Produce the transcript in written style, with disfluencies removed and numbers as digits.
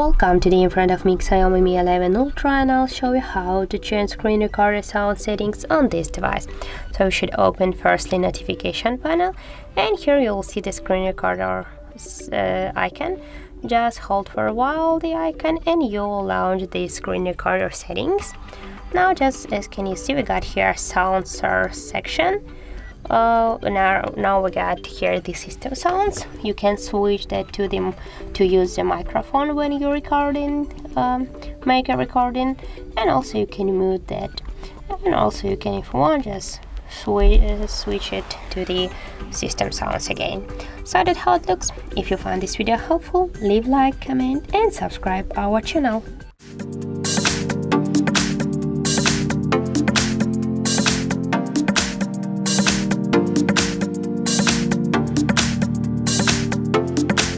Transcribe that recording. Welcome, today in front of me Xiaomi Mi 11 Ultra and I'll show you how to change screen recorder sound settings on this device. So you should open firstly notification panel, and here you'll see the screen recorder icon. Just hold for a while the icon and you'll launch the screen recorder settings. Now just as can you see, we got here sound source section. Now we got here the system sounds. You can switch that to use the microphone when you're recording, make a recording, and also you can mute that, and also you can, if you want, just switch it to the system sounds again. So that's how it looks. If you found this video helpful, leave like, comment and subscribe our channel.